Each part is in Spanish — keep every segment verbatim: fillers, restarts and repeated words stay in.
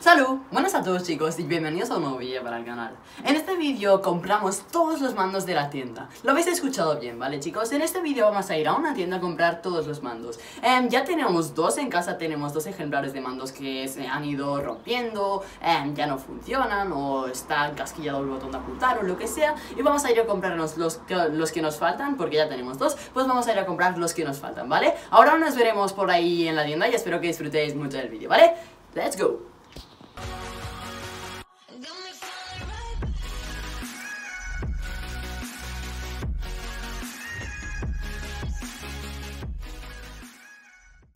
Salud, buenas a todos chicos y bienvenidos a un nuevo vídeo para el canal. En este vídeo compramos todos los mandos de la tienda. Lo habéis escuchado bien, ¿vale chicos? En este vídeo vamos a ir a una tienda a comprar todos los mandos. eh, Ya tenemos dos en casa, tenemos dos ejemplares de mandos que se han ido rompiendo, eh, ya no funcionan o está casquillado el botón de apuntar o lo que sea. Y vamos a ir a comprarnos los que, los que nos faltan, porque ya tenemos dos, pues vamos a ir a comprar los que nos faltan, ¿vale? Ahora nos veremos por ahí en la tienda y espero que disfrutéis mucho del vídeo, ¿vale? ¡Let's go!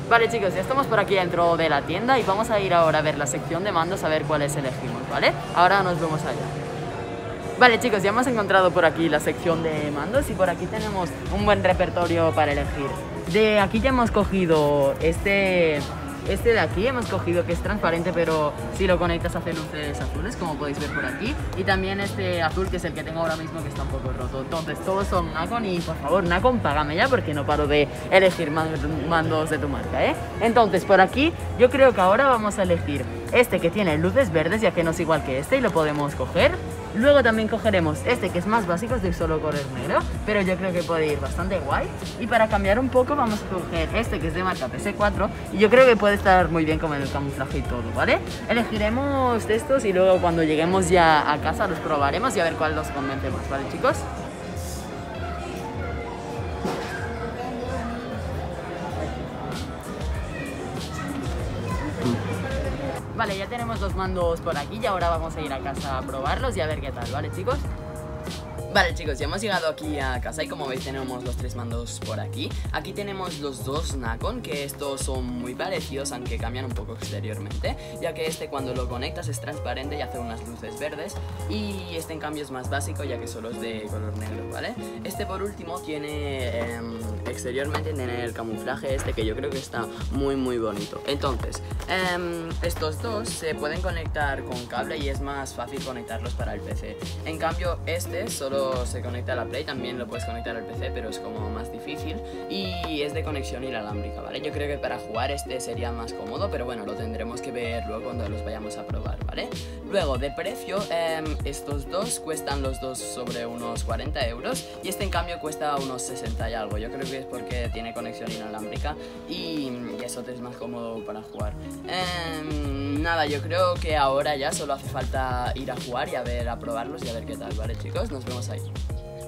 Vale chicos, ya estamos por aquí dentro de la tienda y vamos a ir ahora a ver la sección de mandos a ver cuáles elegimos, ¿vale? Ahora nos vemos allá. Vale chicos, ya hemos encontrado por aquí la sección de mandos y por aquí tenemos un buen repertorio para elegir. De aquí ya hemos cogido este... Este de aquí hemos cogido que es transparente, pero si lo conectas hace luces azules, como podéis ver por aquí. Y también este azul, que es el que tengo ahora mismo, que está un poco roto. Entonces todos son Nacon y por favor Nacon, págame ya, porque no paro de elegir mandos de tu marca, ¿eh? Entonces por aquí yo creo que ahora vamos a elegir este que tiene luces verdes, ya que no es igual que este y lo podemos coger. Luego también cogeremos este que es más básico, es de solo color negro, pero yo creo que puede ir bastante guay. Y para cambiar un poco vamos a coger este que es de marca P S cuatro y yo creo que puede estar muy bien con el camuflaje y todo, ¿vale? Elegiremos de estos y luego cuando lleguemos ya a casa los probaremos y a ver cuál nos convence más, ¿vale chicos? Vale, ya tenemos los mandos por aquí y ahora vamos a ir a casa a probarlos y a ver qué tal, ¿vale chicos? Vale chicos, ya hemos llegado aquí a casa y como veis tenemos los tres mandos por aquí. Aquí tenemos los dos Nacon, que estos son muy parecidos aunque cambian un poco exteriormente, ya que este cuando lo conectas es transparente y hace unas luces verdes, y este en cambio es más básico ya que solo es de color negro, ¿vale? Este por último tiene eh, exteriormente tiene el camuflaje este que yo creo que está muy muy bonito. Entonces, eh, estos dos se pueden conectar con cable y es más fácil conectarlos para el P C. En cambio este solo se conecta a la Play, también lo puedes conectar al P C, pero es como más difícil y es de conexión inalámbrica, ¿vale? Yo creo que para jugar este sería más cómodo, pero bueno, lo tendremos que ver luego cuando los vayamos a probar, ¿vale? Luego, de precio, eh, estos dos cuestan los dos sobre unos cuarenta euros y este en cambio cuesta unos sesenta y algo. Yo creo que es porque tiene conexión inalámbrica y, y eso te es más cómodo para jugar. Eh, nada, yo creo que ahora ya solo hace falta ir a jugar y a ver, a probarlos y a ver qué tal, ¿vale chicos? Nos vemos ahí.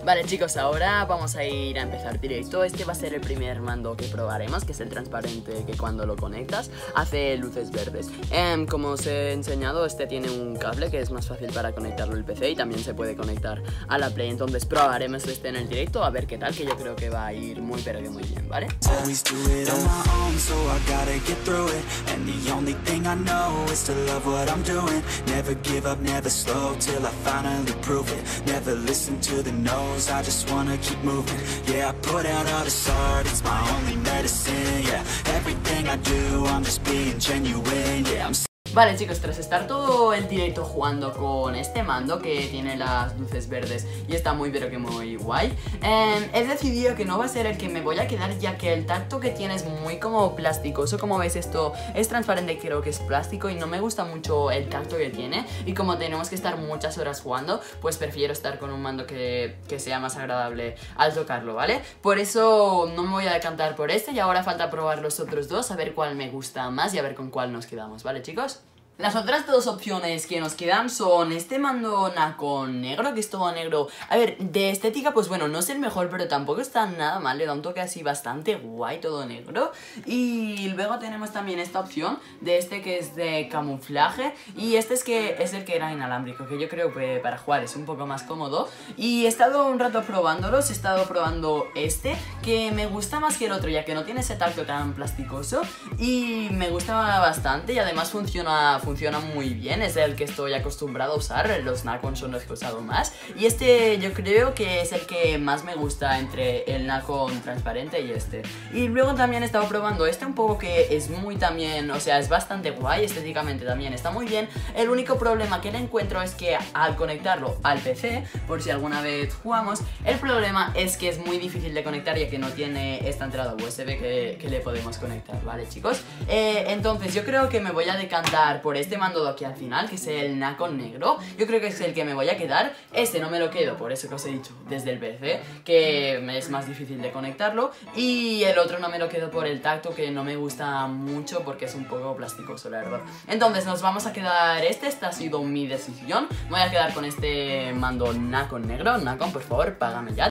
Vale chicos, ahora vamos a ir a empezar directo. Este va a ser el primer mando que probaremos, que es el transparente que cuando lo conectas hace luces verdes. Eh, como os he enseñado, este tiene un cable que es más fácil para conectarlo al P C y también se puede conectar a la Play. Entonces probaremos este en el directo a ver qué tal, que yo creo que va a ir muy pero que muy bien, ¿vale? I just wanna keep moving. Yeah, I put out all this art, it's my only medicine. Yeah, everything I do, I'm just being genuine. Yeah, I'm. Vale chicos, tras estar todo el directo jugando con este mando que tiene las luces verdes y está muy pero que muy guay, eh, he decidido que no va a ser el que me voy a quedar, ya que el tacto que tiene es muy como plasticoso. Como veis esto es transparente, creo que es plástico y no me gusta mucho el tacto que tiene, y como tenemos que estar muchas horas jugando, pues prefiero estar con un mando que, que sea más agradable al tocarlo, ¿vale? Por eso no me voy a decantar por este y ahora falta probar los otros dos, a ver cuál me gusta más y a ver con cuál nos quedamos, ¿vale chicos? Las otras dos opciones que nos quedan son este mando Nacon negro, que es todo negro. A ver, de estética, pues bueno, no es el mejor, pero tampoco está nada mal, le da un toque así bastante guay, todo negro. Y luego tenemos también esta opción de este que es de camuflaje, y este es, que es el que era inalámbrico, que yo creo que para jugar es un poco más cómodo. Y he estado un rato probándolos, he estado probando este, que me gusta más que el otro, ya que no tiene ese tacto tan plasticoso, y me gusta bastante, y además funciona... Funciona muy bien, es el que estoy acostumbrado a usar, los Nacon son los que he usado más. Y este yo creo que es el que más me gusta entre el Nacon transparente y este. Y luego también he estado probando este un poco, que es muy también, o sea, es bastante guay, estéticamente también está muy bien. El único problema que le encuentro es que al conectarlo al P C, por si alguna vez jugamos, el problema es que es muy difícil de conectar, ya que no tiene esta entrada U S B que, que le podemos conectar, ¿vale chicos? Eh, entonces yo creo que me voy a decantar por por este mando de aquí al final, que es el Nacon negro. Yo creo que es el que me voy a quedar. Este no me lo quedo, por eso que os he dicho, desde el P C, que es más difícil de conectarlo. Y el otro no me lo quedo por el tacto, que no me gusta mucho porque es un poco plasticoso, la verdad. Entonces nos vamos a quedar este, esta ha sido mi decisión. Me voy a quedar con este mando Nacon negro. Nacon, por favor, págame ya.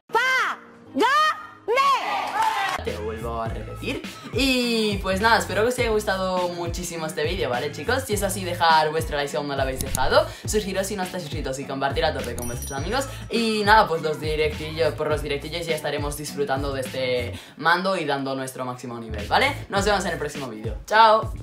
Te vuelvo a repetir. Y pues nada, espero que os haya gustado muchísimo este vídeo, ¿vale, chicos? Si es así, dejar vuestro like si aún no lo habéis dejado, suscribiros si no estáis suscritos y compartir a tope con vuestros amigos. Y nada, pues los directillos, por los directillos ya estaremos disfrutando de este mando y dando nuestro máximo nivel, ¿vale? Nos vemos en el próximo vídeo. ¡Chao!